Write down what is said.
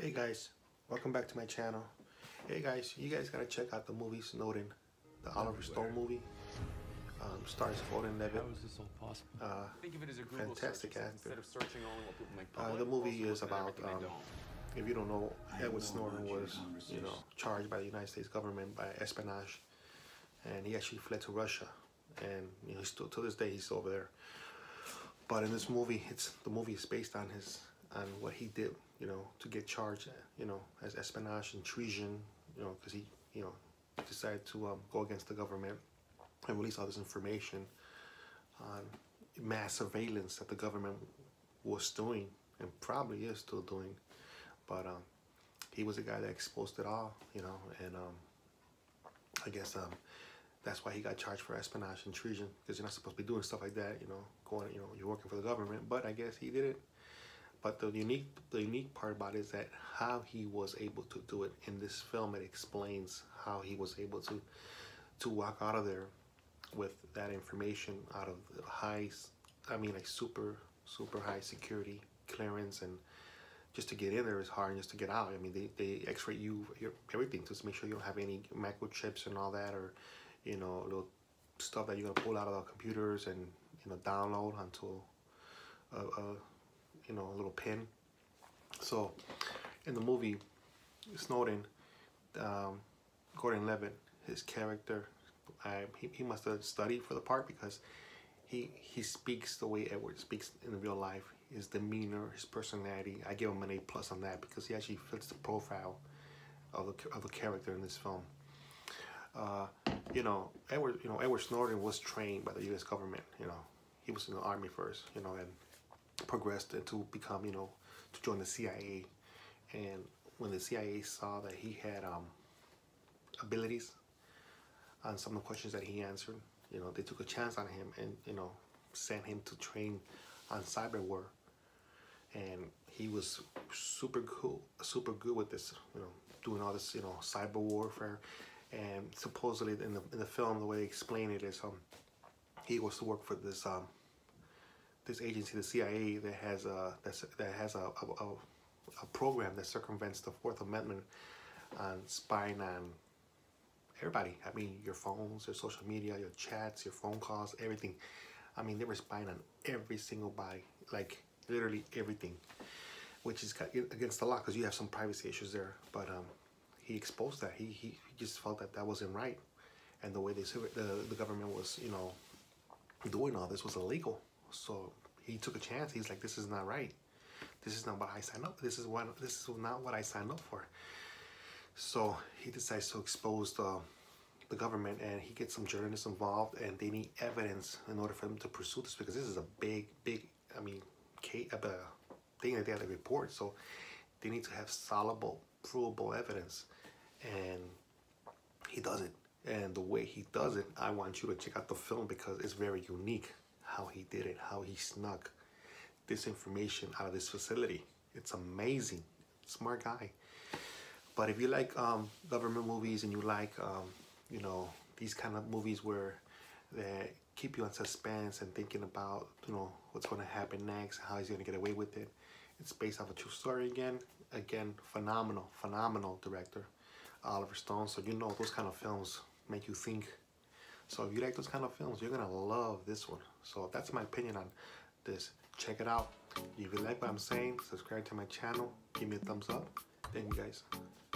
Hey guys, welcome back to my channel. Hey guys, you guys gotta check out the movie Snowden, the Oliver Stone movie. Stars Gordon-Levitt. How is this all possible? Think of it as a Google fantastic search, actor. Of searching only what people make public, the movie is about, if you don't know, Edward Snowden was, charged by the United States government by espionage, and he actually fled to Russia, and he's still to this day he's over there. But in this movie, the movie is based on what he did, to get charged, as espionage and treason, because he, decided to go against the government and release all this information on mass surveillance that the government was doing and probably is still doing. But he was the guy that exposed it all, and I guess that's why he got charged for espionage and treason, because you're not supposed to be doing stuff like that, going, you're working for the government, but I guess he did it. But the unique part about it is that how he was able to do it in this film. It explains how he was able to walk out of there with that information out of the super high security clearance, and just to get in there is hard, and just to get out, I mean, they x-ray your everything just to make sure you don't have any microchips and all that, or little stuff that you're gonna pull out of our computers and download onto a little pin. So in the movie Snowden, Gordon-Levitt, his character, he must have studied for the part, because he speaks the way Edward speaks in real life. His demeanor, his personality, I give him an A+ on that, because he actually fits the profile of the character in this film. Edward Snowden was trained by the U.S. government. He was in the army first, and progressed to become, to join the CIA. And when the CIA saw that he had abilities on some of the questions that he answered, they took a chance on him and sent him to train on cyber war. And he was super good with this, doing all this, cyber warfare. And supposedly in the film, the way they explain it is, he was to work for this this agency, the CIA, that has a program that circumvents the Fourth Amendment on spying on everybody. I mean, your phones, your social media, your chats, your phone calls, everything. I mean, they were spying on every single body, like literally everything, which is against the law, because you have some privacy issues there. But he exposed that. He just felt that that wasn't right, and the way the government was, doing all this was illegal. So he took a chance. He's like, this is not right. This is not what I signed up. This is not what I signed up for. So he decides to expose the government, and he gets some journalists involved, and they need evidence in order for them to pursue this, because this is a big, I mean, thing that they have to report. So they need to have solid, provable evidence, and he does it. And the way he does it, I want you to check out the film, because it's very unique how he did it, how he snuck this information out of this facility. It's amazing. Smart guy. But if you like government movies, and you like these kind of movies where they keep you on suspense and thinking about what's going to happen next, how he's going to get away with it, it's based off a true story. Again, phenomenal director, Oliver Stone. So those kind of films make you think. So if you like those kind of films, you're gonna love this one. So that's my opinion on this. Check it out. If you like what I'm saying, subscribe to my channel, give me a thumbs up. Thank you guys.